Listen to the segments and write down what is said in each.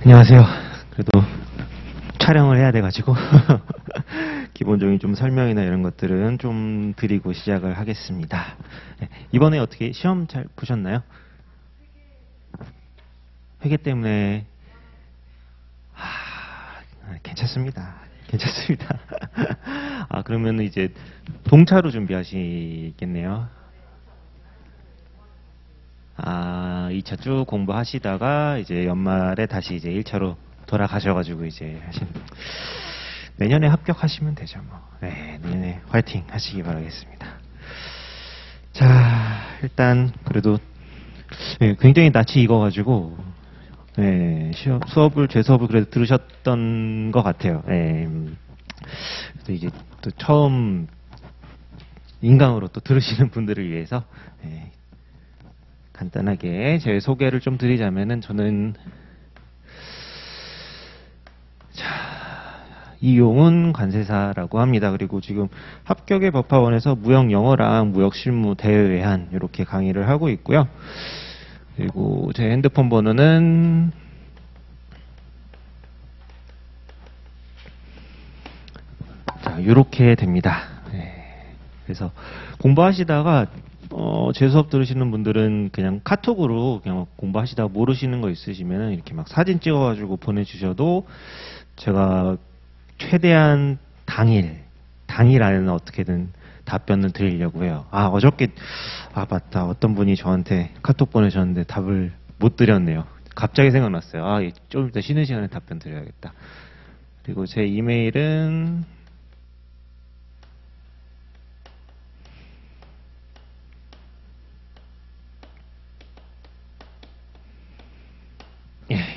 안녕하세요. 그래도 촬영을 해야 돼가지고 기본적인 좀 설명이나 이런 것들은 좀 드리고 시작을 하겠습니다. 이번에 어떻게 시험 잘 보셨나요? 회계 때문에 괜찮습니다. 괜찮습니다. 그러면 이제 동차로 준비하시겠네요. 2차 쭉 공부하시다가 이제 연말에 다시 이제 1차로 돌아가셔가지고 이제 하시는. 내년에 합격하시면 되죠 뭐. 네, 내년에 화이팅 하시기 바라겠습니다. 자, 일단 그래도 굉장히 낯이 익어가지고 수업을 재수업을 그래도 들으셨던 것 같아요. 그래서 이제 또 처음 인강으로 또 들으시는 분들을 위해서. 간단하게 제 소개를 좀 드리자면은 저는 이용운 관세사라고 합니다. 그리고 지금 합격의 법학원에서 무역 영어랑 무역 실무 대외한 이렇게 강의를 하고 있고요. 그리고 제 핸드폰 번호는 요렇게 됩니다. 그래서 공부하시다가 재수업 들으시는 분들은 그냥 카톡으로 그냥 공부하시다가 모르시는 거 있으시면 이렇게 막 사진 찍어가지고 보내주셔도 제가 최대한 당일 안에는 어떻게든 답변을 드리려고 해요. 어저께, 맞다. 어떤 분이 저한테 카톡 보내셨는데 답을 못 드렸네요. 갑자기 생각났어요. 좀 이따 쉬는 시간에 답변 드려야겠다. 그리고 제 이메일은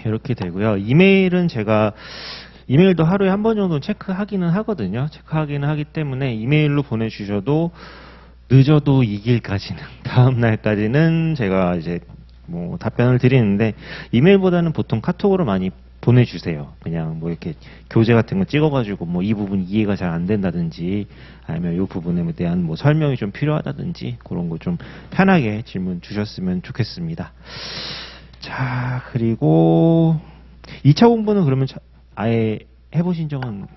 이렇게 되고요. 이메일은 제가 이메일도 하루에 한 번 정도 체크하기는 하거든요. 체크하기는 하기 때문에 이메일로 보내주셔도 늦어도 2일까지는 다음 날까지는 제가 이제 뭐 답변을 드리는데 이메일보다는 보통 카톡으로 많이 보내주세요. 그냥 뭐 이렇게 교재 같은 거 찍어가지고 뭐 이 부분 이해가 잘 안 된다든지 아니면 이 부분에 대한 뭐 설명이 좀 필요하다든지 그런 거 좀 편하게 질문 주셨으면 좋겠습니다. 자, 그리고 2차 공부는 그러면 아예 해보신 적은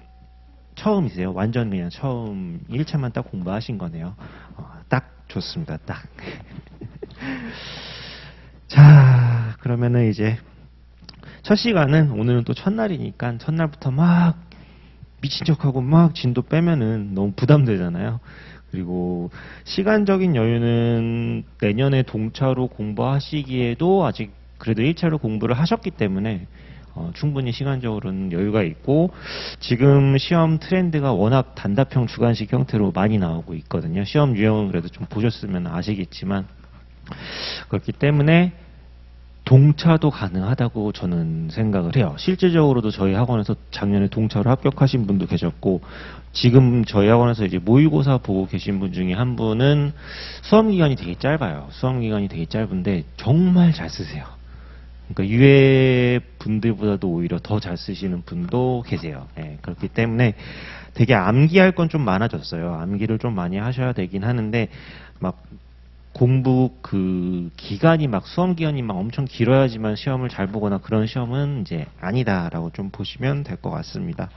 처음이세요? 완전 그냥 처음 1차만 딱 공부하신 거네요. 딱 좋습니다. 딱. 자, 그러면은 이제 첫 시간은 오늘은 또 첫날이니까 첫날부터 막 미친 척하고 막 진도 빼면은 너무 부담되잖아요. 그리고 시간적인 여유는 내년에 동차로 공부하시기에도 아직 그래도 1차로 공부를 하셨기 때문에 충분히 시간적으로는 여유가 있고 지금 시험 트렌드가 워낙 단답형 주관식 형태로 많이 나오고 있거든요. 시험 유형은 그래도 좀 보셨으면 아시겠지만 그렇기 때문에 동차도 가능하다고 저는 생각을 해요. 실질적으로도 저희 학원에서 작년에 동차로 합격하신 분도 계셨고 지금 저희 학원에서 이제 모의고사 보고 계신 분 중에 한 분은 수험기간이 되게 짧아요. 수험기간이 되게 짧은데 정말 잘 쓰세요. 그러니까 유예 분들보다도 오히려 더 잘 쓰시는 분도 계세요. 그렇기 때문에 되게 암기할 건 좀 많아졌어요. 암기를 좀 많이 하셔야 되긴 하는데 막 공부 그 기간이 막 수험 기간이 막 엄청 길어야지만 시험을 잘 보거나 그런 시험은 이제 아니다라고 좀 보시면 될 것 같습니다.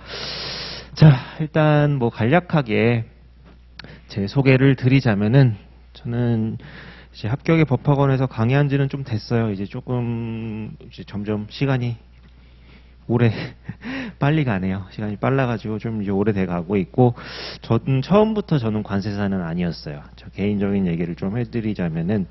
자, 일단 뭐 간략하게 제 소개를 드리자면은 저는 이제 합격의 법학원에서 강의한 지는 좀 됐어요. 이제 조금 이제 점점 시간이 오래 빨리 가네요. 시간이 빨라가지고 좀 이제 오래돼 가고 있고 저는 처음부터 저는 관세사는 아니었어요. 저 개인적인 얘기를 좀 해드리자면은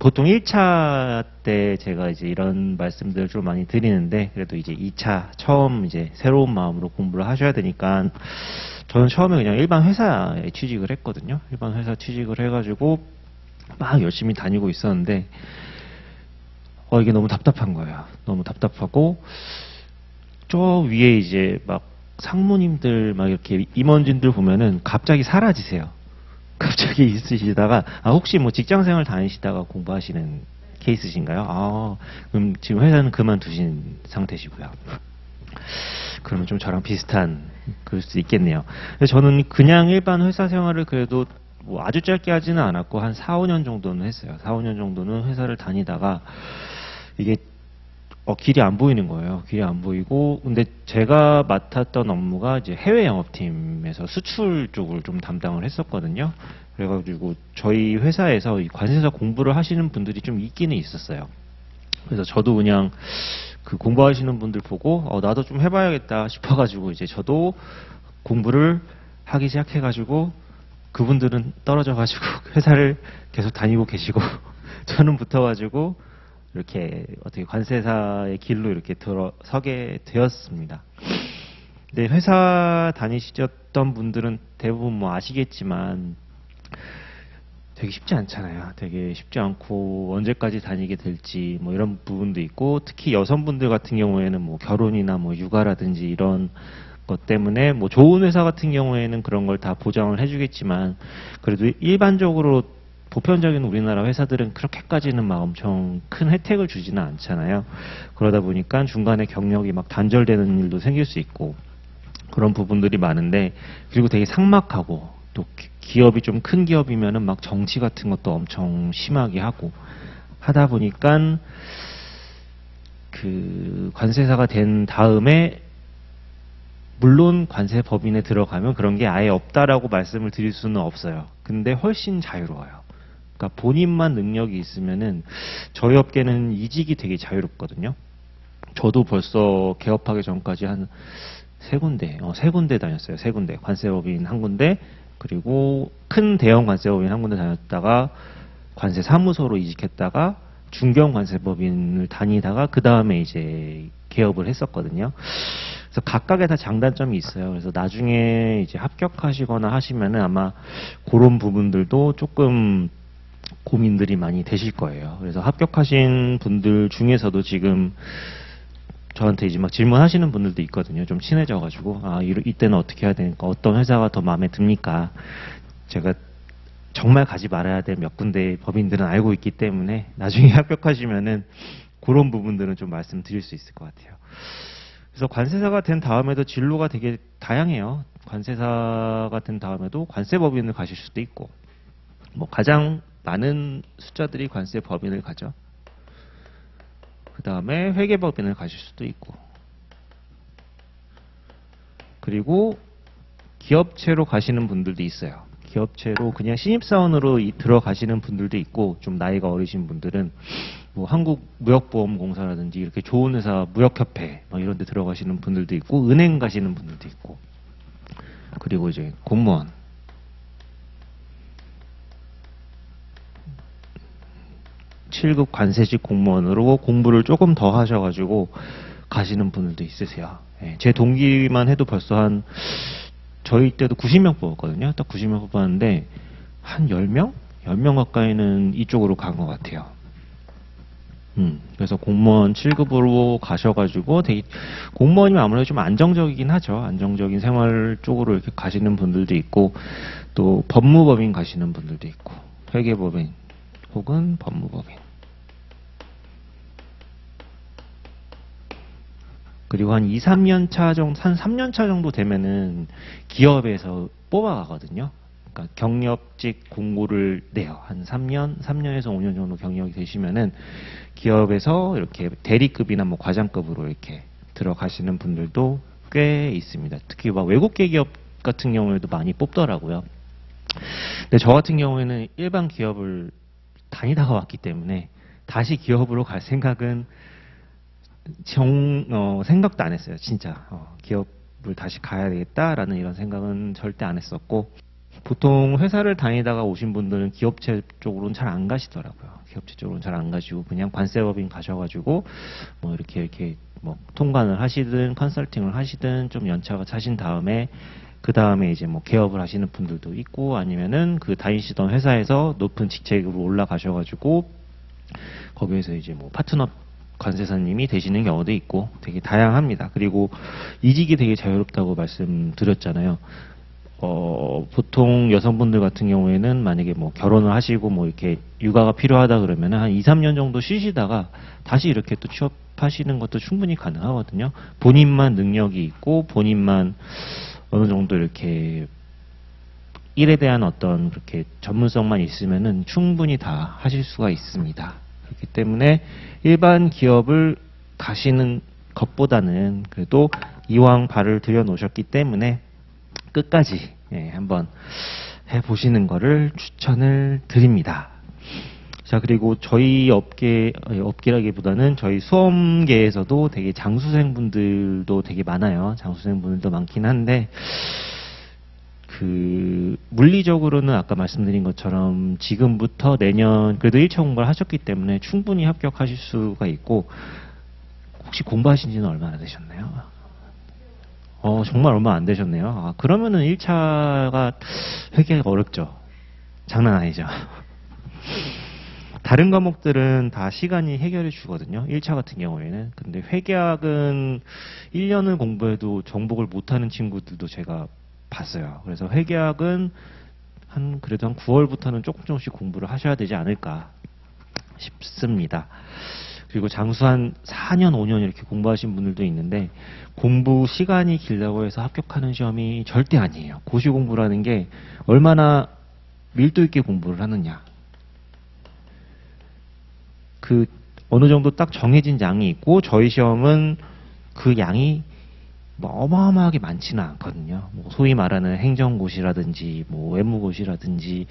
보통 1차 때 제가 이제 이런 말씀들을 좀 많이 드리는데 그래도 이제 2차 처음 이제 새로운 마음으로 공부를 하셔야 되니까 저는 처음에 그냥 일반 회사에 취직을 했거든요. 일반 회사 취직을 해가지고 막 열심히 다니고 있었는데 이게 너무 답답한 거예요. 너무 답답하고 저 위에 이제 막 상무님들 막 이렇게 임원진들 보면은 갑자기 사라지세요. 갑자기 있으시다가 혹시 뭐 직장생활 다니시다가 공부하시는 케이스신가요? 그럼 지금 회사는 그만두신 상태시고요. 그러면 좀 저랑 비슷한 그럴 수 있겠네요. 저는 그냥 일반 회사 생활을 그래도 뭐 아주 짧게 하지는 않았고 한 4, 5년 정도는 했어요. 4, 5년 정도는 회사를 다니다가 이게 길이 안 보이는 거예요. 길이 안 보이고, 근데 제가 맡았던 업무가 이제 해외 영업팀에서 수출 쪽을 좀 담당을 했었거든요. 그래가지고 저희 회사에서 이 관세사 공부를 하시는 분들이 좀 있기는 있었어요. 그래서 저도 그냥 그 공부하시는 분들 보고 나도 좀 해봐야겠다 싶어가지고 이제 저도 공부를 하기 시작해가지고 그분들은 떨어져가지고 회사를 계속 다니고 계시고 저는 붙어가지고 이렇게 어떻게 관세사의 길로 이렇게 들어서게 되었습니다. 근데 회사 다니셨던 분들은 대부분 뭐 아시겠지만 되게 쉽지 않잖아요. 되게 쉽지 않고 언제까지 다니게 될지 뭐 이런 부분도 있고, 특히 여성분들 같은 경우에는 뭐 결혼이나 뭐 육아라든지 이런 것 때문에 뭐 좋은 회사 같은 경우에는 그런 걸 다 보장을 해주겠지만, 그래도 일반적으로 보편적인 우리나라 회사들은 그렇게까지는 막 엄청 큰 혜택을 주지는 않잖아요. 그러다 보니까 중간에 경력이 막 단절되는 일도 생길 수 있고 그런 부분들이 많은데, 그리고 되게 삭막하고 또 기업이 좀 큰 기업이면은 막 정치 같은 것도 엄청 심하게 하고 하다 보니까 그 관세사가 된 다음에, 물론 관세 법인에 들어가면 그런 게 아예 없다라고 말씀을 드릴 수는 없어요. 근데 훨씬 자유로워요. 그러니까 본인만 능력이 있으면은, 저희 업계는 이직이 되게 자유롭거든요. 저도 벌써 개업하기 전까지 한 세 군데 다녔어요. 세 군데. 관세법인 한 군데, 그리고 큰 대형 관세법인 한 군데 다녔다가 관세 사무소로 이직했다가 중견 관세법인을 다니다가 그 다음에 이제 개업을 했었거든요. 그래서 각각의 다 장단점이 있어요. 그래서 나중에 이제 합격하시거나 하시면은 아마 그런 부분들도 조금 고민들이 많이 되실 거예요. 그래서 합격하신 분들 중에서도 지금 저한테 이제 막 질문하시는 분들도 있거든요. 좀 친해져가지고, 이때는 어떻게 해야 되니까, 어떤 회사가 더 마음에 듭니까? 제가 정말 가지 말아야 될 몇 군데 법인들은 알고 있기 때문에 나중에 합격하시면은 그런 부분들은 좀 말씀드릴 수 있을 것 같아요. 그래서 관세사가 된 다음에도 진로가 되게 다양해요. 관세사가 된 다음에도 관세법인을 가실 수도 있고, 뭐 가장 많은 숫자들이 관세법인을 가죠. 그 다음에 회계법인을 가실 수도 있고, 그리고 기업체로 가시는 분들도 있어요. 기업체로 그냥 신입사원으로 들어가시는 분들도 있고, 좀 나이가 어리신 분들은 뭐 한국무역보험공사라든지 이렇게 좋은 회사, 무역협회 막 이런 데 들어가시는 분들도 있고, 은행 가시는 분들도 있고, 그리고 이제 공무원, (7급) 관세직 공무원으로 공부를 조금 더 하셔가지고 가시는 분들도 있으세요. 예, 제 동기만 해도 벌써 한, 저희 때도 90명 뽑았거든요. 딱 90명 뽑았는데 한 10명 가까이는 이쪽으로 간 것 같아요. 그래서 공무원 7급으로 가셔가지고, 되게 공무원이면 아무래도 좀 안정적이긴 하죠. 안정적인 생활 쪽으로 이렇게 가시는 분들도 있고, 또 법무법인 가시는 분들도 있고, 회계법인 혹은 법무법인, 그리고 한 2, 3년 차 정도, 한 3년 차 정도 되면은 기업에서 뽑아가거든요. 그러니까 경력직 공고를 내요. 한 3년에서 5년 정도 경력이 되시면은 기업에서 이렇게 대리급이나 뭐 과장급으로 이렇게 들어가시는 분들도 꽤 있습니다. 특히 막 외국계 기업 같은 경우에도 많이 뽑더라고요. 근데 저 같은 경우에는 일반 기업을 다니다가 왔기 때문에 다시 기업으로 갈 생각은 생각도 안 했어요. 진짜 기업을 다시 가야 되겠다라는 이런 생각은 절대 안 했었고, 보통 회사를 다니다가 오신 분들은 기업체 쪽으로는 잘 안 가시더라고요. 기업체 쪽으로는 잘 안 가시고 그냥 관세법인 가셔가지고 뭐 이렇게 뭐 통관을 하시든 컨설팅을 하시든 좀 연차가 차신 다음에, 그 다음에 이제 뭐 개업을 하시는 분들도 있고, 아니면은 그 다니시던 회사에서 높은 직책으로 올라가셔가지고 거기에서 이제 뭐 파트너 관세사님이 되시는 경우도 있고, 되게 다양합니다. 그리고 이직이 되게 자유롭다고 말씀드렸잖아요. 보통 여성분들 같은 경우에는 만약에 뭐 결혼을 하시고 뭐 이렇게 육아가 필요하다 그러면 한 2, 3년 정도 쉬시다가 다시 이렇게 또 취업하시는 것도 충분히 가능하거든요. 본인만 능력이 있고 본인만 어느 정도 이렇게 일에 대한 어떤 그렇게 전문성만 있으면은 충분히 다 하실 수가 있습니다. 그렇기 때문에 일반 기업을 가시는 것보다는 그래도 이왕 발을 들여놓으셨기 때문에 끝까지 한번 해보시는 거를 추천을 드립니다. 자, 그리고 저희 업계라기보다는 저희 수험계에서도 되게 장수생분들도 되게 많아요. 장수생분들도 많긴 한데, 물리적으로는 아까 말씀드린 것처럼 지금부터 내년 그래도 1차 공부를 하셨기 때문에 충분히 합격하실 수가 있고, 혹시 공부하신 지는 얼마나 되셨나요? 정말 얼마 안 되셨네요. 아, 그러면은 1차가 회계가 어렵죠. 장난 아니죠. 다른 과목들은 다 시간이 해결해 주거든요. 1차 같은 경우에는. 근데 회계학은 1년을 공부해도 정복을 못하는 친구들도 제가 봤어요. 그래서 회계학은 그래도 한 9월부터는 조금씩 공부를 하셔야 되지 않을까 싶습니다. 그리고 장수 한 4년, 5년 이렇게 공부하신 분들도 있는데, 공부 시간이 길다고 해서 합격하는 시험이 절대 아니에요. 고시 공부라는 게 얼마나 밀도 있게 공부를 하느냐. 어느 정도 딱 정해진 양이 있고, 저희 시험은 그 양이 뭐 어마어마하게 많지는 않거든요. 뭐 소위 말하는 행정고시라든지 뭐 외무고시라든지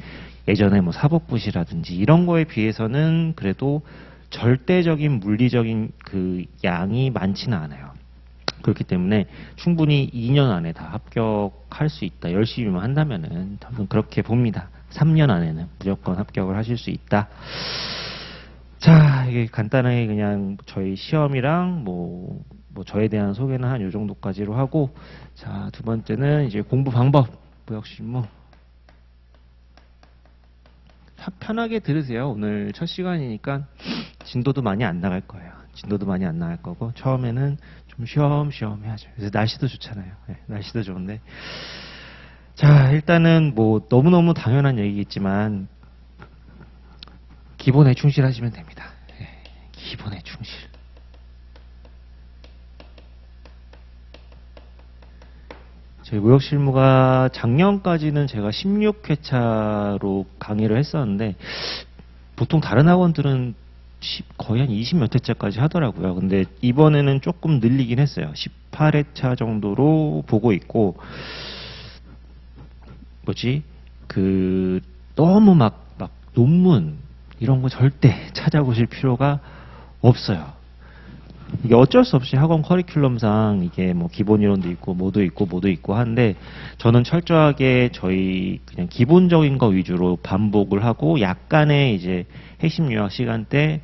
예전에 뭐 사법고시라든지 이런 거에 비해서는 그래도 절대적인 물리적인 그 양이 많지는 않아요. 그렇기 때문에 충분히 2년 안에 다 합격할 수 있다. 열심히만 한다면은 그렇게 봅니다. 3년 안에는 무조건 합격을 하실 수 있다. 자, 이게 간단하게 그냥 저희 시험이랑 뭐 저에 대한 소개는 한 요 정도까지로 하고, 자, 두 번째는 이제 공부 방법. 역시 뭐 편하게 들으세요. 오늘 첫 시간이니까 진도도 많이 안 나갈 거예요. 진도도 많이 안 나갈 거고, 처음에는 좀 쉬엄쉬엄 해야죠. 그래서 날씨도 좋잖아요. 네, 날씨도 좋은데, 자, 일단은 뭐 너무너무 당연한 얘기겠지만 기본에 충실하시면 됩니다. 네, 기본에 충실. 저희 무역실무가 작년까지는 제가 16회차로 강의를 했었는데, 보통 다른 학원들은 거의 한 20몇 회차까지 하더라고요. 근데 이번에는 조금 늘리긴 했어요. 18회차 정도로 보고 있고, 너무 막 논문 이런 거 절대 찾아보실 필요가 없어요. 이게 어쩔 수 없이 학원 커리큘럼상 이게 뭐 기본 이론도 있고 뭐도 있고 한데, 저는 철저하게 저희 그냥 기본적인 거 위주로 반복을 하고, 약간의 이제 핵심 요약 시간 때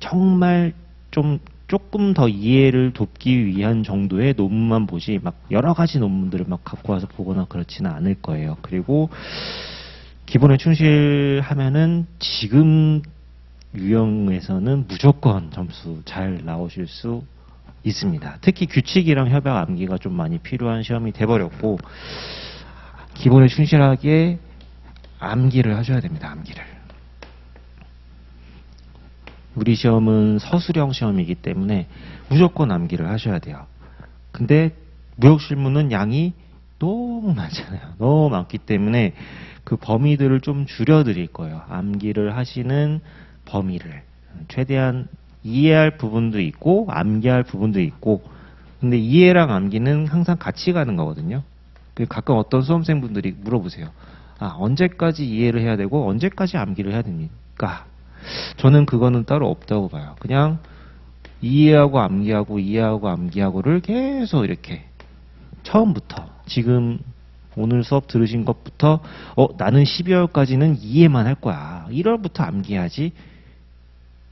정말 조금 더 이해를 돕기 위한 정도의 논문만 보지, 막 여러 가지 논문들을 막 갖고 와서 보거나 그렇지는 않을 거예요. 그리고 기본에 충실하면은 지금 유형에서는 무조건 점수 잘 나오실 수 있습니다. 특히 규칙이랑 협약 암기가 좀 많이 필요한 시험이 돼버렸고, 기본에 충실하게 암기를 하셔야 됩니다. 암기를. 우리 시험은 서술형 시험이기 때문에 무조건 암기를 하셔야 돼요. 근데 무역실무는 양이 너무 많잖아요. 너무 많기 때문에 그 범위들을 좀 줄여드릴 거예요. 암기를 하시는 범위를 최대한 이해할 부분도 있고 암기할 부분도 있고, 근데 이해랑 암기는 항상 같이 가는 거거든요. 가끔 어떤 수험생분들이 물어보세요. 아, 언제까지 이해를 해야 되고 언제까지 암기를 해야 됩니까? 저는 그거는 따로 없다고 봐요. 그냥 이해하고 암기하고 이해하고 암기하고를 계속 이렇게 처음부터, 지금 오늘 수업 들으신 것부터 나는 12월까지는 이해만 할 거야. 1월부터 암기하지.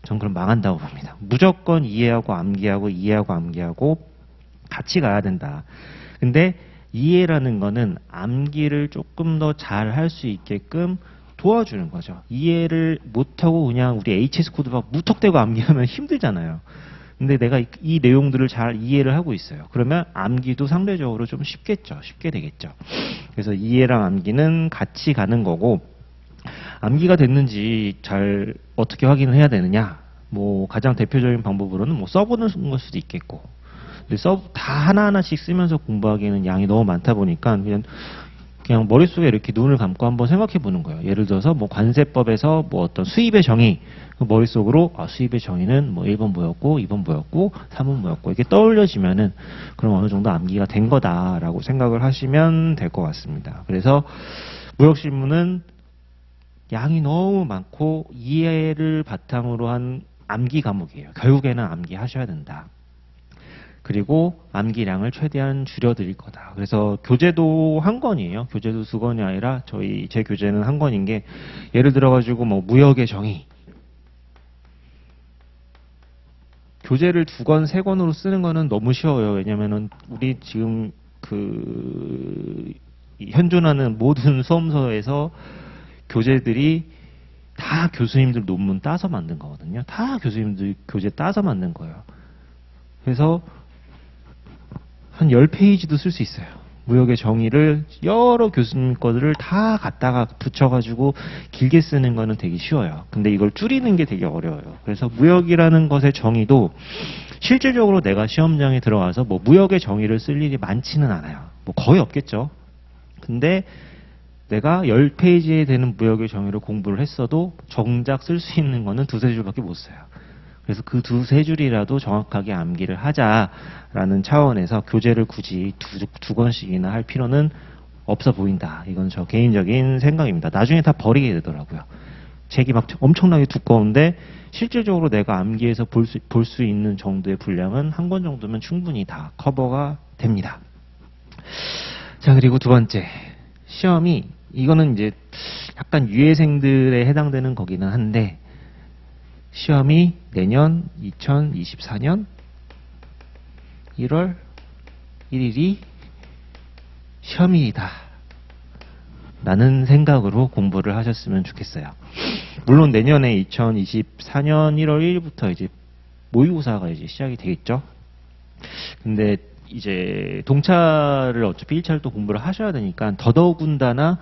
전 그럼 망한다고 봅니다. 무조건 이해하고 암기하고 이해하고 암기하고 같이 가야 된다. 근데 이해라는 거는 암기를 조금 더 잘 할 수 있게끔 도와주는 거죠. 이해를 못하고 그냥 우리 HS 코드 막 무턱대고 암기하면 힘들잖아요. 근데 내가 이 내용들을 잘 이해를 하고 있어요. 그러면 암기도 상대적으로 좀 쉽겠죠. 쉽게 되겠죠. 그래서 이해랑 암기는 같이 가는 거고, 암기가 됐는지 잘 어떻게 확인을 해야 되느냐. 뭐 가장 대표적인 방법으로는 뭐 써보는 걸 수도 있겠고, 근데 다 하나하나씩 쓰면서 공부하기에는 양이 너무 많다 보니까 그냥 그냥 머릿속에 이렇게 눈을 감고 한번 생각해 보는 거예요. 예를 들어서 뭐 관세법에서 뭐 어떤 수입의 정의, 머릿속으로 아, 수입의 정의는 뭐 1번 뭐였고 2번 뭐였고 3번 뭐였고 이렇게 떠올려지면은 그럼 어느 정도 암기가 된 거다라고 생각을 하시면 될 것 같습니다. 그래서 무역실무는 양이 너무 많고 이해를 바탕으로 한 암기 과목이에요. 결국에는 암기하셔야 된다. 그리고 암기량을 최대한 줄여드릴 거다. 그래서 교재도 한 권이에요. 교재도 두 권이 아니라 저희 제 교재는 한 권인 게 예를 들어가지고 뭐 무역의 정의. 교재를 두 권, 세 권으로 쓰는 거는 너무 쉬워요. 왜냐면은 우리 지금 그 현존하는 모든 수험서에서 교재들이 다 교수님들 논문 따서 만든 거거든요. 다 교수님들 교재 따서 만든 거예요. 그래서 한 10페이지도 쓸 수 있어요. 무역의 정의를 여러 교수님 것들을 다 갖다가 붙여가지고 길게 쓰는 거는 되게 쉬워요. 근데 이걸 줄이는 게 되게 어려워요. 그래서 무역이라는 것의 정의도 실질적으로 내가 시험장에 들어가서 뭐 무역의 정의를 쓸 일이 많지는 않아요. 뭐 거의 없겠죠. 근데 내가 10페이지에 되는 무역의 정의를 공부를 했어도 정작 쓸 수 있는 거는 두세 줄밖에 못 써요. 그래서 그 두세 줄이라도 정확하게 암기를 하자라는 차원에서 교재를 굳이 두 권씩이나 할 필요는 없어 보인다. 이건 저 개인적인 생각입니다. 나중에 다 버리게 되더라고요. 책이 막 엄청나게 두꺼운데 실질적으로 내가 암기해서 볼 수 있는 정도의 분량은 한 권 정도면 충분히 다 커버가 됩니다. 자, 그리고 두 번째. 시험이, 이거는 이제 약간 유예생들에 해당되는 거기는 한데, 시험이 내년 2024년 1월 1일이 시험이다 라는 생각으로 공부를 하셨으면 좋겠어요. 물론 내년에 2024년 1월 1일부터 이제 모의고사가 이제 시작이 되겠죠. 근데 이제 동차를 어차피 1차를 또 공부를 하셔야 되니까 더더군다나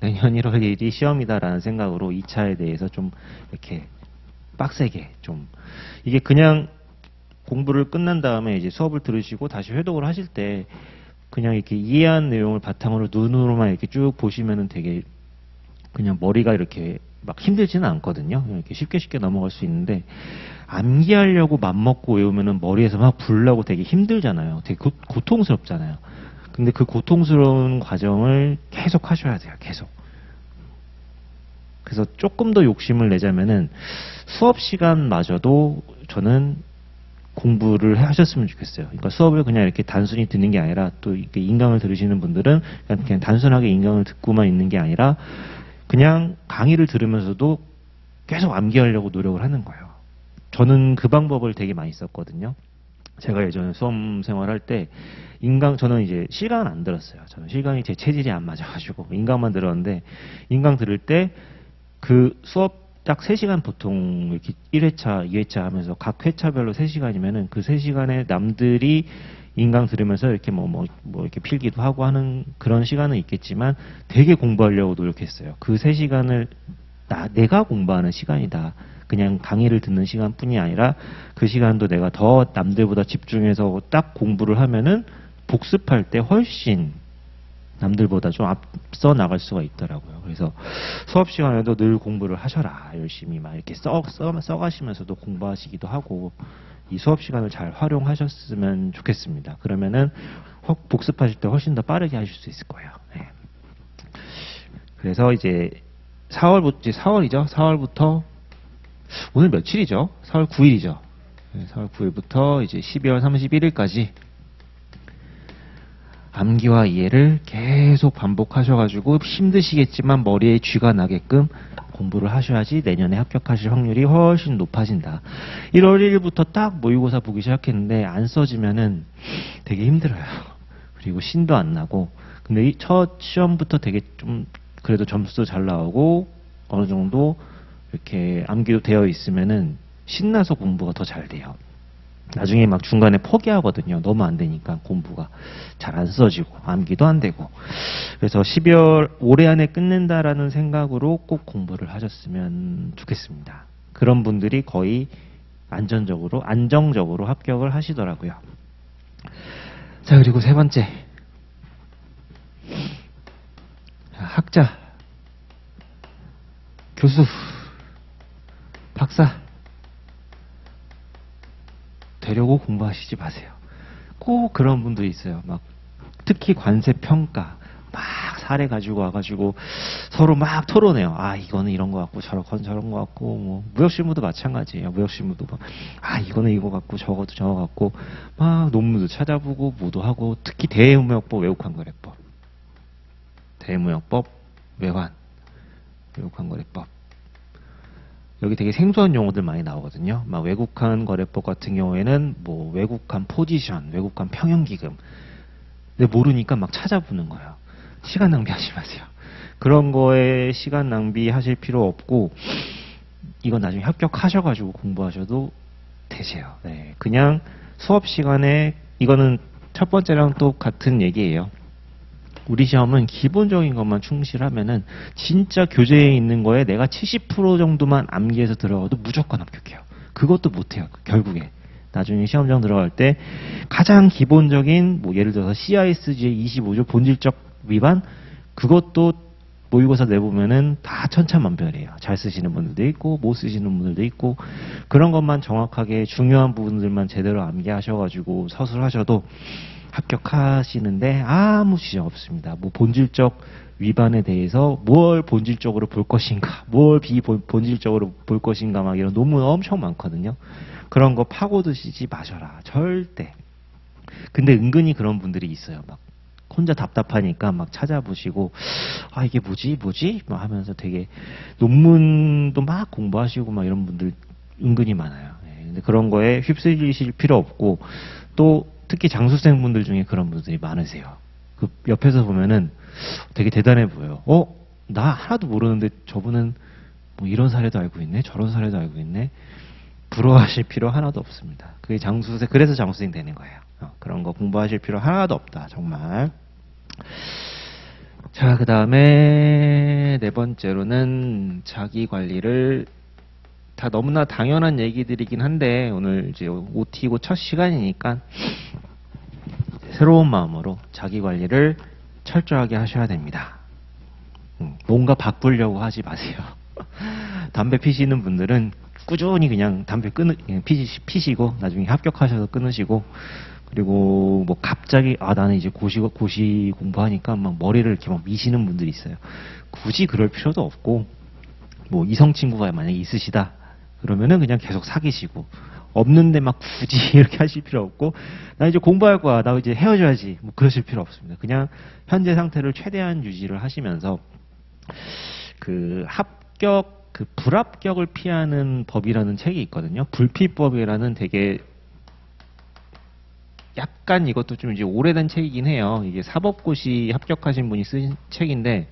내년 1월 1일이 시험이다 라는 생각으로 2차에 대해서 좀 이렇게 빡세게 좀, 이게 그냥 공부를 끝난 다음에 이제 수업을 들으시고 다시 회독을 하실 때 그냥 이렇게 이해한 내용을 바탕으로 눈으로만 이렇게 쭉 보시면은 되게 그냥 머리가 이렇게 막 힘들지는 않거든요. 이렇게 쉽게 넘어갈 수 있는데, 암기하려고 맘먹고 외우면은 머리에서 막 불나고 되게 힘들잖아요. 되게 고통스럽잖아요. 근데 그 고통스러운 과정을 계속 하셔야 돼요. 계속. 그래서 조금 더 욕심을 내자면은 수업 시간마저도 저는 공부를 하셨으면 좋겠어요. 그러니까 수업을 그냥 이렇게 단순히 듣는 게 아니라, 또 이렇게 인강을 들으시는 분들은 그냥 단순하게 인강을 듣고만 있는 게 아니라 그냥 강의를 들으면서도 계속 암기하려고 노력을 하는 거예요. 저는 그 방법을 되게 많이 썼거든요. 제가 예전에 수험 생활할 때 인강, 저는 이제 실강은 안 들었어요. 저는 실강이 제 체질이 안 맞아가지고 인강만 들었는데, 인강 들을 때 그 수업 딱 3시간 보통 이렇게 1회차, 2회차 하면서 각 회차별로 3시간이면은 그 3시간에 남들이 인강 들으면서 이렇게 뭐 이렇게 필기도 하고 하는 그런 시간은 있겠지만 되게 공부하려고 노력했어요. 그 3시간을 내가 공부하는 시간이다. 그냥 강의를 듣는 시간뿐이 아니라 그 시간도 내가 더 남들보다 집중해서 딱 공부를 하면은 복습할 때 훨씬 남들보다 좀 앞서 나갈 수가 있더라고요. 그래서 수업 시간에도 늘 공부를 하셔라. 열심히 막 이렇게 써가시면서도 공부하시기도 하고, 이 수업 시간을 잘 활용하셨으면 좋겠습니다. 그러면은 복습하실 때 훨씬 더 빠르게 하실 수 있을 거예요. 네. 그래서 이제 4월부터 오늘 며칠이죠? 4월 9일이죠. 4월 9일부터 이제 12월 31일까지 암기와 이해를 계속 반복하셔가지고 힘드시겠지만 머리에 쥐가 나게끔 공부를 하셔야지 내년에 합격하실 확률이 훨씬 높아진다. 1월 1일부터 딱 모의고사 보기 시작했는데 안 써지면은 되게 힘들어요. 그리고 신도 안 나고. 근데 이 첫 시험부터 되게 좀 그래도 점수도 잘 나오고 어느 정도 이렇게 암기도 되어 있으면은 신나서 공부가 더 잘 돼요. 나중에 막 중간에 포기하거든요. 너무 안 되니까 공부가 잘 안 써지고 암기도 안 되고. 그래서 12월 올해 안에 끝낸다라는 생각으로 꼭 공부를 하셨으면 좋겠습니다. 그런 분들이 거의 안정적으로 합격을 하시더라고요. 자, 그리고 세 번째. 학자, 교수, 박사 되려고 공부하시지 마세요. 꼭 그런 분도 있어요. 막 특히 관세 평가 막 사례 가지고 와가지고 서로 막 토론해요. 아 이거는 이런 거 같고 저건 저런 거 같고 뭐 무역실무도 마찬가지예요. 무역실무도 막 아 이거는 이거 같고 저것도 저거 같고 막 논문도 찾아보고 뭐도 하고 특히 대외무역법 외국환거래법 대외무역법 외환 외국환거래법 여기 되게 생소한 용어들 많이 나오거든요. 막 외국환거래법 같은 경우에는 뭐 외국환 포지션, 외국환 평형기금 근데 모르니까 막 찾아보는 거예요. 시간 낭비하지 마세요. 그런 거에 시간 낭비하실 필요 없고 이건 나중에 합격하셔가지고 공부하셔도 되세요. 네, 그냥 수업 시간에 이거는 첫 번째랑 또 같은 얘기예요. 우리 시험은 기본적인 것만 충실하면은 진짜 교재에 있는 거에 내가 70% 정도만 암기해서 들어가도 무조건 합격해요. 그것도 못해요. 결국에. 나중에 시험장 들어갈 때 가장 기본적인 뭐 예를 들어서 CISG 25조 본질적 위반 그것도 모의고사 내보면은 다 천차만별이에요. 잘 쓰시는 분들도 있고 못 쓰시는 분들도 있고 그런 것만 정확하게 중요한 부분들만 제대로 암기하셔가지고 서술하셔도 합격하시는데 아무 지장 없습니다. 뭐 본질적 위반에 대해서 뭘 본질적으로 볼 것인가, 뭘 비본질적으로 볼 것인가 막 이런 논문 엄청 많거든요. 그런 거 파고드시지 마셔라. 절대. 근데 은근히 그런 분들이 있어요. 막 혼자 답답하니까 막 찾아보시고 아 이게 뭐지 막 하면서 되게 논문도 막 공부하시고 막 이런 분들 은근히 많아요. 예, 근데 그런 거에 휩쓸리실 필요 없고 또 특히 장수생분들 중에 그런 분들이 많으세요. 그 옆에서 보면은 되게 대단해 보여요. 나 하나도 모르는데 저분은 뭐 이런 사례도 알고 있네, 저런 사례도 알고 있네. 부러워하실 필요 하나도 없습니다. 그게 장수생, 그래서 장수생 되는 거예요. 그런 거 공부하실 필요 하나도 없다, 정말. 자, 그 다음에 네 번째로는 자기 관리를 다 너무나 당연한 얘기들이긴 한데 오늘 이제 OT 고 첫 시간이니까 새로운 마음으로 자기 관리를 철저하게 하셔야 됩니다. 뭔가 바꾸려고 하지 마세요. 담배 피시는 분들은 꾸준히 그냥 담배 피시고 나중에 합격하셔서 끊으시고 그리고 뭐 갑자기 아 나는 이제 고시 공부하니까 막 머리를 이렇게 막 미시는 분들이 있어요. 굳이 그럴 필요도 없고 뭐 이성 친구가 만약에 있으시다 그러면은 그냥 계속 사귀시고 없는데 막 굳이 이렇게 하실 필요 없고 나 이제 공부할 거야 나 이제 헤어져야지 뭐 그러실 필요 없습니다. 그냥 현재 상태를 최대한 유지를 하시면서 그 합격 그 불합격을 피하는 법이라는 책이 있거든요. 불피법이라는 되게 약간 이것도 좀 이제 오래된 책이긴 해요. 이게 사법고시 합격하신 분이 쓰신 책인데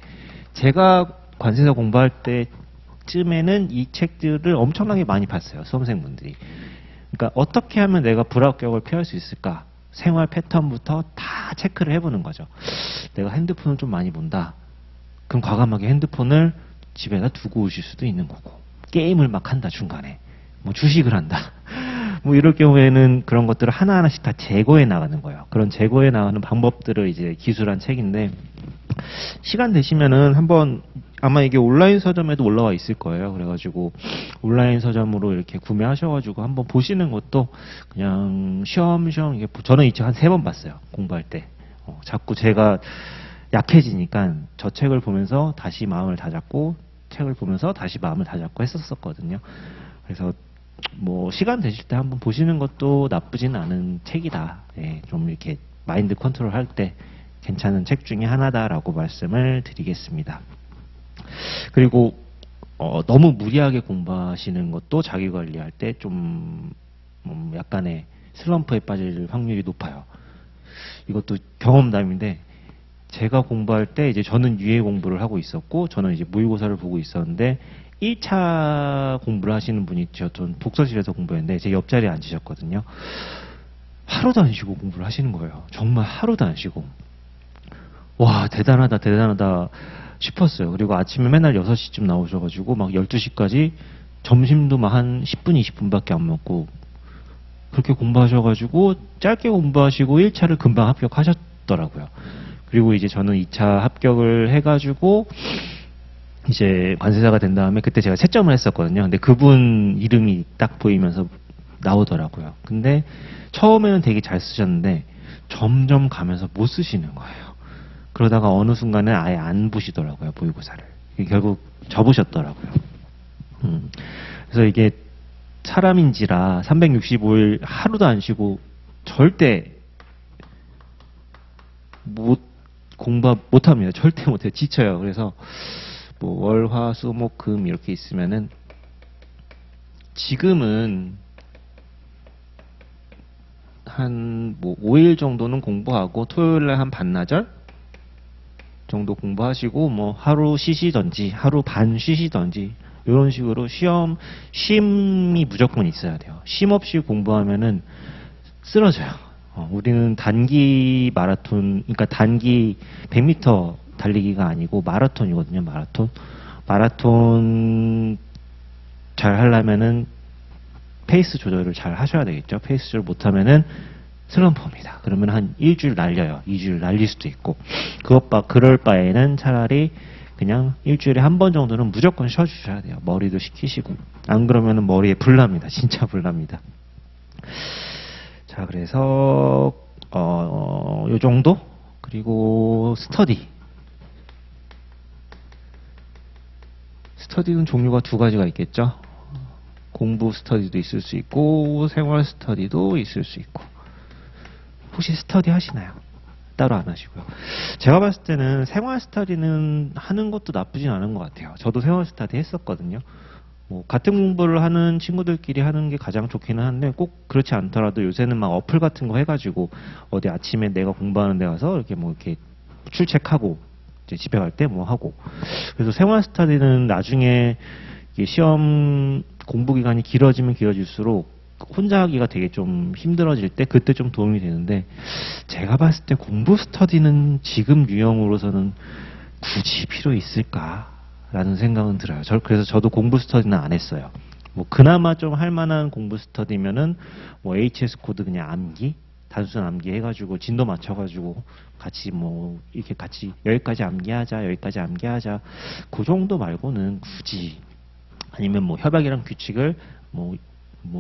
제가 관세사 공부할 때쯤에는 이 책들을 엄청나게 많이 봤어요. 수험생분들이. 그러니까 어떻게 하면 내가 불합격을 피할 수 있을까? 생활 패턴부터 다 체크를 해보는 거죠. 내가 핸드폰을 좀 많이 본다. 그럼 과감하게 핸드폰을 집에다 두고 오실 수도 있는 거고. 게임을 막 한다 중간에. 뭐 주식을 한다. 뭐 이럴 경우에는 그런 것들을 하나하나씩 다 제거해 나가는 거예요. 그런 제거해 나가는 방법들을 이제 기술한 책인데 시간 되시면은 한번 아마 이게 온라인 서점에도 올라와 있을 거예요. 그래가지고 온라인 서점으로 이렇게 구매하셔가지고 한번 보시는 것도 그냥 쉬엄쉬엄 이게 저는 이 책 한 3번 봤어요. 공부할 때 자꾸 제가 약해지니까 저 책을 보면서 다시 마음을 다잡고 책을 보면서 다시 마음을 다잡고 했었거든요. 그래서 뭐 시간 되실 때 한번 보시는 것도 나쁘진 않은 책이다. 예, 좀 이렇게 마인드 컨트롤 할 때 괜찮은 책 중에 하나다라고 말씀을 드리겠습니다. 그리고 너무 무리하게 공부하시는 것도 자기 관리할 때 좀 약간의 슬럼프에 빠질 확률이 높아요. 이것도 경험담인데 제가 공부할 때 이제 저는 유예 공부를 하고 있었고 저는 이제 모의고사를 보고 있었는데 1차 공부를 하시는 분이 저는 독서실에서 공부했는데 제 옆자리에 앉으셨거든요. 하루도 안 쉬고 공부를 하시는 거예요. 정말 하루도 안 쉬고. 와 대단하다 싶었어요. 그리고 아침에 맨날 6시쯤 나오셔가지고 막 12시까지 점심도 막 한 10분 20분밖에 안 먹고 그렇게 공부하셔가지고 짧게 공부하시고 1차를 금방 합격하셨더라고요. 그리고 이제 저는 2차 합격을 해가지고 이제 관세사가 된 다음에 그때 제가 채점을 했었거든요. 근데 그분 이름이 딱 보이면서 나오더라고요. 근데 처음에는 되게 잘 쓰셨는데 점점 가면서 못 쓰시는 거예요. 그러다가 어느 순간에 아예 안 보시더라고요, 보이고사를. 결국 접으셨더라고요. 그래서 이게 사람인지라 365일 하루도 안 쉬고 절대 못 공부 못합니다. 절대 못해요. 지쳐요. 그래서 뭐 월, 화, 수, 목, 금 이렇게 있으면은 지금은 한 뭐 5일 정도는 공부하고 토요일날 한 반나절 정도 공부하시고 뭐 하루 쉬시던지 하루 반 쉬시던지 이런 식으로 쉼이 무조건 있어야 돼요. 쉼 없이 공부하면은 쓰러져요. 우리는 단기 마라톤, 그러니까 단기 100m 달리기가 아니고 마라톤이거든요. 마라톤 잘 하려면은 페이스 조절을 잘 하셔야 되겠죠. 페이스 조절 못하면은 슬럼프입니다. 그러면 한 일주일 날려요. 2주일 날릴 수도 있고. 그럴 바에는 차라리 그냥 일주일에 한 번 정도는 무조건 쉬어주셔야 돼요. 머리도 식히시고. 안 그러면은 머리에 불납니다. 진짜 불납니다. 자, 그래서 요 정도? 그리고 스터디. 스터디는 종류가 두 가지가 있겠죠. 공부 스터디도 있을 수 있고 생활 스터디도 있을 수 있고. 혹시 스터디 하시나요? 따로 안 하시고요. 제가 봤을 때는 생활 스터디는 하는 것도 나쁘진 않은 것 같아요. 저도 생활 스터디 했었거든요. 뭐 같은 공부를 하는 친구들끼리 하는 게 가장 좋기는 한데 꼭 그렇지 않더라도 요새는 막 어플 같은 거 해가지고 어디 아침에 내가 공부하는 데 가서 이렇게 뭐 이렇게 출첵하고 이제 집에 갈 때 뭐 하고. 그래서 생활 스터디는 나중에 시험 공부 기간이 길어지면 길어질수록 혼자 하기가 되게 좀 힘들어질 때 그때 좀 도움이 되는데 제가 봤을 때 공부 스터디는 지금 유형으로서는 굳이 필요 있을까라는 생각은 들어요. 그래서 저도 공부 스터디는 안 했어요. 뭐 그나마 좀 할 만한 공부 스터디면은 뭐 HS 코드 그냥 암기, 단순 암기 해가지고 진도 맞춰가지고 같이 뭐 이렇게 같이 여기까지 암기하자, 여기까지 암기하자 그 정도 말고는 굳이 아니면 뭐 협약이랑 규칙을 뭐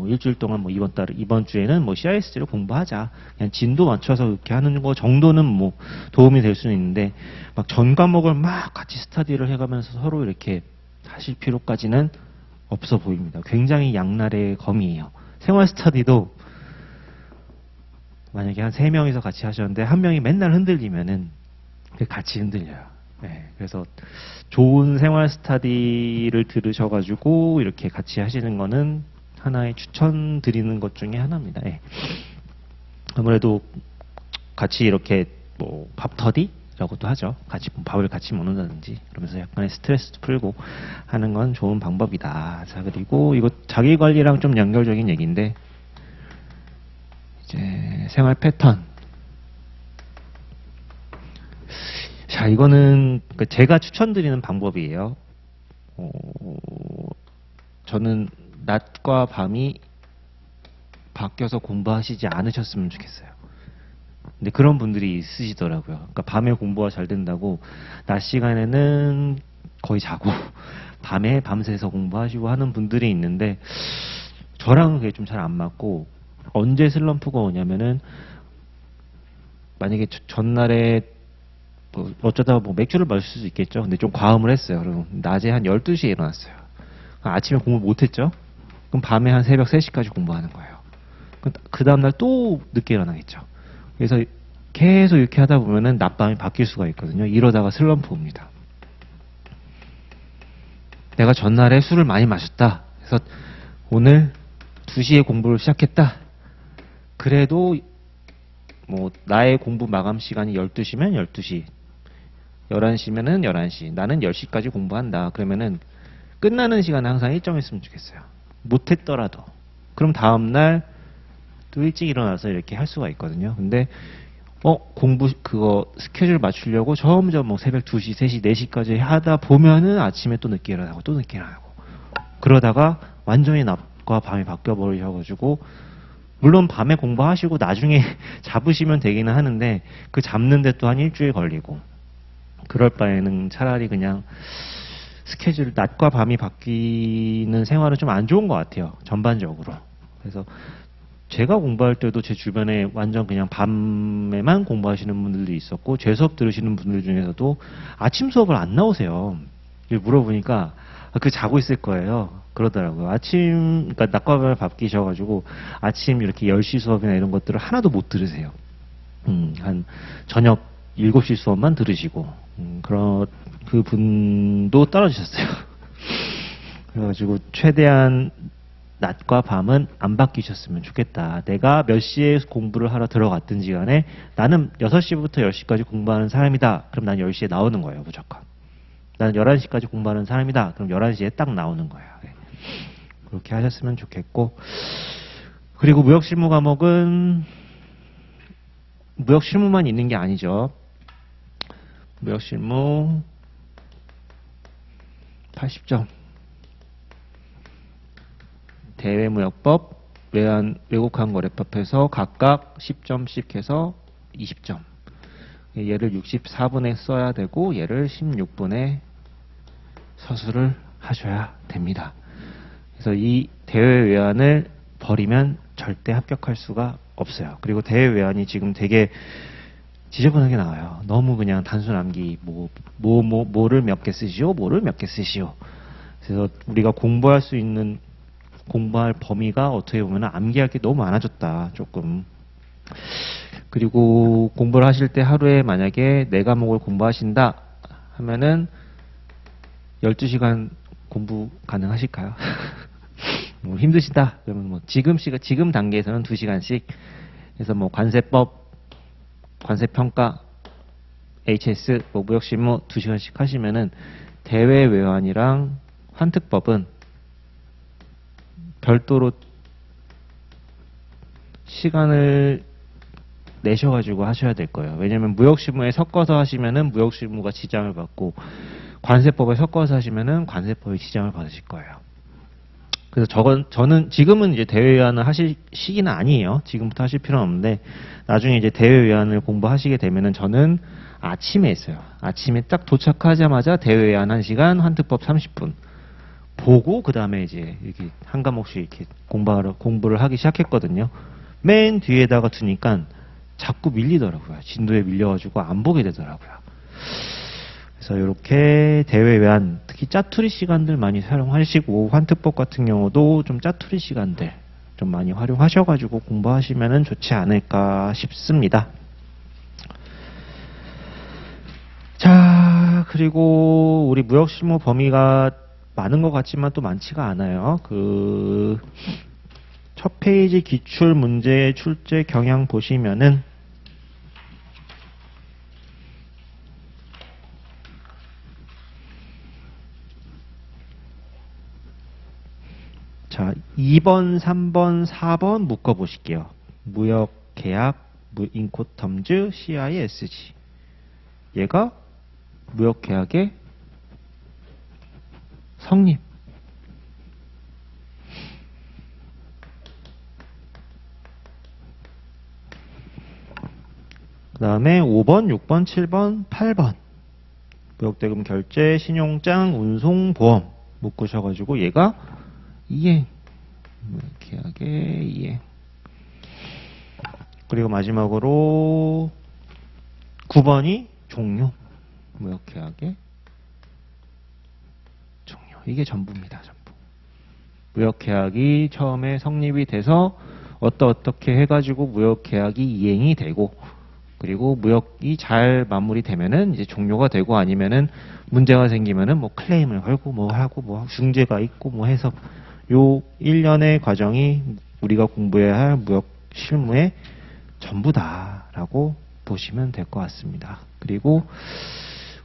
일주일 동안 뭐 이번 주에는 뭐 CIS를 공부하자. 그냥 진도 맞춰서 이렇게 하는 거 정도는 뭐 도움이 될 수는 있는데 막 전 과목을 막 같이 스터디를 해가면서 서로 이렇게 하실 필요까지는 없어 보입니다. 굉장히 양날의 검이에요. 생활 스터디도 만약에 한 3명이서 같이 하셨는데 한 명이 맨날 흔들리면은 같이 흔들려요. 네, 그래서 좋은 생활 스터디를 들으셔가지고 이렇게 같이 하시는 거는 하나의 추천드리는 것 중에 하나입니다. 네. 아무래도 같이 이렇게 뭐 밥터디라고도 하죠. 같이 밥을 같이 먹는다든지 그러면서 약간의 스트레스도 풀고 하는 건 좋은 방법이다. 자, 그리고 이거 자기관리랑 좀 연결적인 얘기인데 이제 생활 패턴. 자, 이거는 제가 추천드리는 방법이에요. 저는 낮과 밤이 바뀌어서 공부하시지 않으셨으면 좋겠어요. 근데 그런 분들이 있으시더라고요. 그러니까 밤에 공부가 잘 된다고 낮 시간에는 거의 자고 밤에 밤새서 공부하시고 하는 분들이 있는데 저랑은 그게 좀 잘 안 맞고 언제 슬럼프가 오냐면은 만약에 전날에 뭐 어쩌다 뭐 맥주를 마실 수도 있겠죠. 근데 좀 과음을 했어요. 그럼 낮에 한 12시에 일어났어요. 아침에 공부 못했죠. 그럼 밤에 한 새벽 3시까지 공부하는 거예요. 그 다음날 또 늦게 일어나겠죠. 그래서 계속 이렇게 하다 보면은 낮밤이 바뀔 수가 있거든요. 이러다가 슬럼프 옵니다. 내가 전날에 술을 많이 마셨다. 그래서 오늘 2시에 공부를 시작했다. 그래도 뭐 나의 공부 마감 시간이 12시면 12시, 11시면은 11시, 나는 10시까지 공부한다. 그러면은 끝나는 시간은 항상 일정했으면 좋겠어요. 못했더라도. 그럼 다음날 또 일찍 일어나서 이렇게 할 수가 있거든요. 근데 공부 그거 스케줄 맞추려고 점점 뭐 새벽 2시, 3시, 4시까지 하다 보면은 아침에 또 늦게 일어나고 또 늦게 일어나고 그러다가 완전히 낮과 밤이 바뀌어버리셔가지고 물론 밤에 공부하시고 나중에 잡으시면 되기는 하는데 그 잡는데 또 한 일주일 걸리고, 그럴 바에는 차라리 그냥 스케줄, 낮과 밤이 바뀌는 생활은 좀 안 좋은 것 같아요, 전반적으로. 그래서 제가 공부할 때도 제 주변에 완전 그냥 밤에만 공부하시는 분들도 있었고, 제 수업 들으시는 분들 중에서도 아침 수업을 안 나오세요. 물어보니까 그 자고 있을 거예요 그러더라고요. 아침, 그러니까 낮과 밤에 바뀌셔가지고 아침 이렇게 10시 수업이나 이런 것들을 하나도 못 들으세요. 한 저녁 7시 수업만 들으시고, 그 분도 떨어지셨어요. 그래가지고 최대한 낮과 밤은 안 바뀌셨으면 좋겠다. 내가 몇 시에 공부를 하러 들어갔든지 간에 나는 6시부터 10시까지 공부하는 사람이다. 그럼 난 10시에 나오는 거예요, 무조건. 나는 11시까지 공부하는 사람이다. 그럼 11시에 딱 나오는 거예요. 그렇게 하셨으면 좋겠고, 그리고 무역실무 과목은 무역실무만 있는 게 아니죠. 무역실무 80점, 대외무역법, 외국환거래법에서 각각 10점씩 해서 20점. 얘를 64분에 써야 되고 얘를 16분에 서술을 하셔야 됩니다. 그래서 이 대외외환을 버리면 절대 합격할 수가 없어요. 그리고 대외외환이 지금 되게 지저분하게 나와요. 너무 그냥 단순 암기, 뭐를 몇 개 쓰시오, 뭐를 몇 개 쓰시오. 그래서 우리가 공부할 수 있는, 공부할 범위가 어떻게 보면 암기할 게 너무 많아졌다, 조금. 그리고 공부를 하실 때 하루에 만약에 4과목을 공부하신다 하면은 12시간 공부 가능하실까요? 뭐 힘드시다 그러면 뭐 지금 단계에서는 2시간씩 해서 뭐 관세법, 관세평가, HS, 뭐 무역실무 2시간씩 하시면은 대외외환이랑 환특법은 별도로 시간을 내셔가지고 하셔야 될 거예요. 왜냐면 무역실무에 섞어서 하시면은 무역실무가 지장을 받고, 관세법에 섞어서 하시면은 관세법이 지장을 받으실 거예요. 그래서 저는 지금은 이제 대외외환을 하실 시기는 아니에요. 지금부터 하실 필요는 없는데 나중에 이제 대외외환을 공부하시게 되면은, 저는 아침에 했어요. 아침에 딱 도착하자마자 대외외환 1시간, 환특법 30분 보고 그 다음에 이제 이렇게 한 과목씩 이렇게 공부를 하기 시작했거든요. 맨 뒤에다가 두니까 자꾸 밀리더라고요. 진도에 밀려가지고 안 보게 되더라고요. 그래서 이렇게 대외외환, 특히 짜투리 시간들 많이 사용하시고, 환특법 같은 경우도 좀 짜투리 시간들 좀 많이 활용하셔가지고 공부하시면 좋지 않을까 싶습니다. 자, 그리고 우리 무역실무 범위가 많은 것 같지만 또 많지가 않아요. 그 첫 페이지 기출 문제 출제 경향 보시면은 자, 2번, 3번, 4번 묶어 보실게요. 무역 계약, 인코텀즈, CISG. 얘가 무역 계약의 성립. 그 다음에 5번, 6번, 7번, 8번 무역대금 결제, 신용장, 운송보험 묶으셔가지고 얘가 이행, 계약의 이행. 그리고 마지막으로 9번이 종료, 무역계약의 종료. 이게 전부입니다, 전부. 무역계약이 처음에 성립이 돼서 어떻게 해가지고 무역계약이 이행이 되고, 그리고 무역이 잘 마무리되면은 이제 종료가 되고, 아니면은 문제가 생기면은 뭐 클레임을 걸고 뭐 하고 뭐 중재가 있고 뭐 해서, 요 1년의 과정이 우리가 공부해야 할 무역 실무의 전부다라고 보시면 될 것 같습니다. 그리고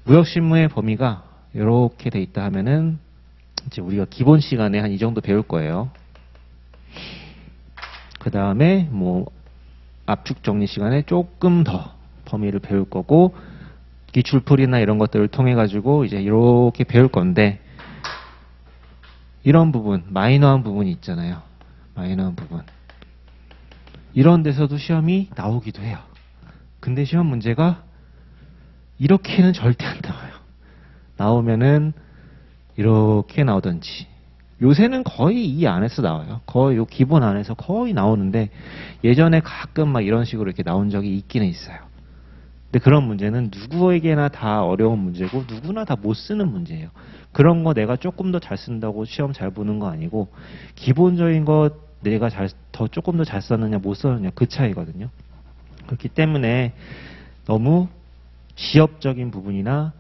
무역 실무의 범위가 이렇게 돼 있다 하면은 이제 우리가 기본 시간에 한 이 정도 배울 거예요. 그 다음에 뭐 압축 정리 시간에 조금 더 범위를 배울 거고, 기출풀이나 이런 것들을 통해 가지고 이제 이렇게 배울 건데, 이런 부분, 마이너한 부분이 있잖아요. 마이너한 부분. 이런 데서도 시험이 나오기도 해요. 근데 시험 문제가 이렇게는 절대 안 나와요. 나오면은 이렇게 나오던지, 요새는 거의 이 안에서 나와요. 거의 요 기본 안에서 거의 나오는데, 예전에 가끔 막 이런 식으로 이렇게 나온 적이 있기는 있어요. 근데 그런 문제는 누구에게나 다 어려운 문제고 누구나 다 못 쓰는 문제예요. 그런 거 내가 조금 더 잘 쓴다고 시험 잘 보는 거 아니고, 기본적인 거 내가 조금 더 잘 썼느냐 못 썼느냐 그 차이거든요. 그렇기 때문에 너무 지엽적인 부분이나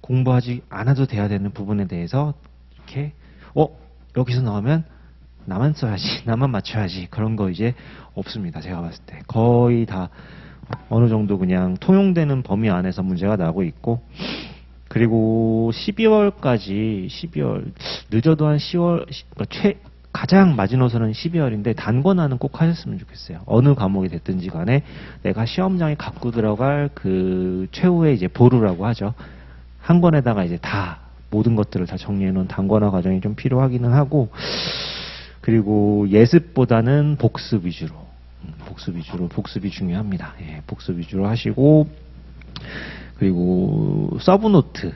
공부하지 않아도 돼야 되는 부분에 대해서 이렇게 여기서 나오면 나만 써야지, 나만 맞춰야지, 그런 거 이제 없습니다. 제가 봤을 때 거의 다 어느 정도 그냥 통용되는 범위 안에서 문제가 나고 있고, 그리고 12월까지 늦어도 한 10월, 그러니까 가장 마지노선은 12월인데 단권화는 꼭 하셨으면 좋겠어요. 어느 과목이 됐든지 간에 내가 시험장에 갖고 들어갈 그 최후의 이제 보루라고 하죠. 한 권에다가 이제 다 모든 것들을 다 정리해놓은 단권화 과정이 좀 필요하기는 하고, 그리고 예습보다는 복습이 중요합니다. 예, 복습 위주로 하시고, 그리고 서브노트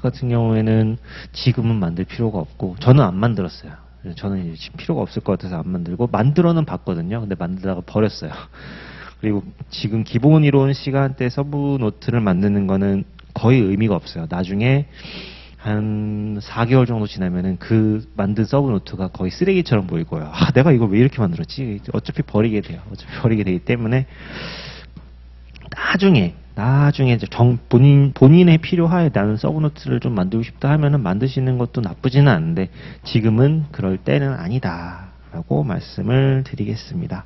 같은 경우에는 지금은 만들 필요가 없고, 저는 안 만들었어요. 저는 이제 필요가 없을 것 같아서 안 만들고, 만들어는 봤거든요. 근데 만들다가 버렸어요. 그리고 지금 기본 이론 시간대 서브노트를 만드는 거는 거의 의미가 없어요. 나중에 한 4개월 정도 지나면은 그 만든 서브노트가 거의 쓰레기처럼 보일 거예요. 아, 내가 이걸 왜 이렇게 만들었지? 어차피 버리게 돼요. 어차피 버리게 되기 때문에 나중에 이제 본인의 필요하에 나는 서브노트를 좀 만들고 싶다 하면은 만드시는 것도 나쁘지는 않은데, 지금은 그럴 때는 아니다라고 말씀을 드리겠습니다.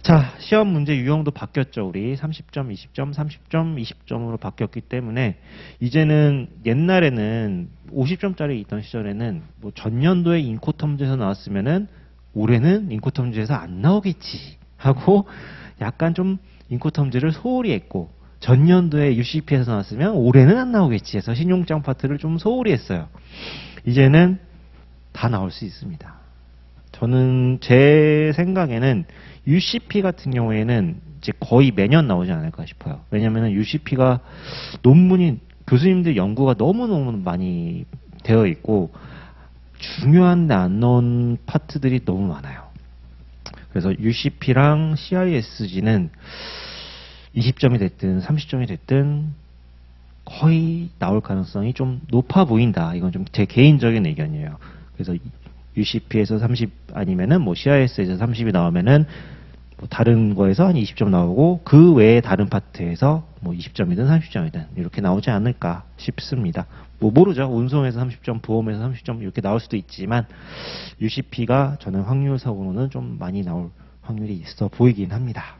자, 시험 문제 유형도 바뀌었죠. 우리 30점, 20점, 30점, 20점으로 바뀌었기 때문에, 이제는 옛날에는 50점짜리 있던 시절에는 뭐 전년도에 인코텀즈에서 나왔으면은 올해는 인코텀즈에서 안 나오겠지 하고 약간 좀 인코텀즈를 소홀히 했고, 전년도에 UCP에서 나왔으면 올해는 안 나오겠지 해서 신용장 파트를 좀 소홀히 했어요. 이제는 다 나올 수 있습니다. 저는 제 생각에는 UCP 같은 경우에는 이제 거의 매년 나오지 않을까 싶어요. 왜냐면은 UCP가 논문이, 교수님들 연구가 너무너무 많이 되어 있고, 중요한데 안 넣은 파트들이 너무 많아요. 그래서 UCP랑 CISG는 20점이 됐든 30점이 됐든 거의 나올 가능성이 좀 높아 보인다. 이건 좀 제 개인적인 의견이에요. 그래서 UCP에서 30 아니면은 뭐 CIS에서 30이 나오면은 뭐 다른 거에서 한 20점 나오고, 그 외에 다른 파트에서 뭐 20점이든 30점이든 이렇게 나오지 않을까 싶습니다. 뭐 모르죠. 운송에서 30점, 보험에서 30점 이렇게 나올 수도 있지만, UCP가 저는 확률상으로는 좀 많이 나올 확률이 있어 보이긴 합니다.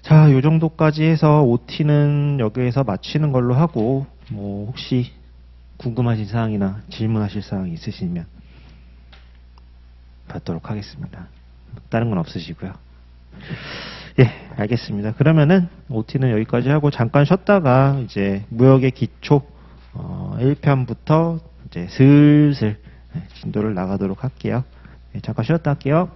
자, 요 정도까지 해서 OT는 여기에서 마치는 걸로 하고, 뭐 혹시 궁금하신 사항이나 질문하실 사항이 있으시면 받도록 하겠습니다. 다른 건 없으시고요. 예, 알겠습니다. 그러면은 OT는 여기까지 하고 잠깐 쉬었다가 이제 무역의 기초 1편부터 이제 슬슬 진도를 나가도록 할게요. 예, 잠깐 쉬었다 할게요.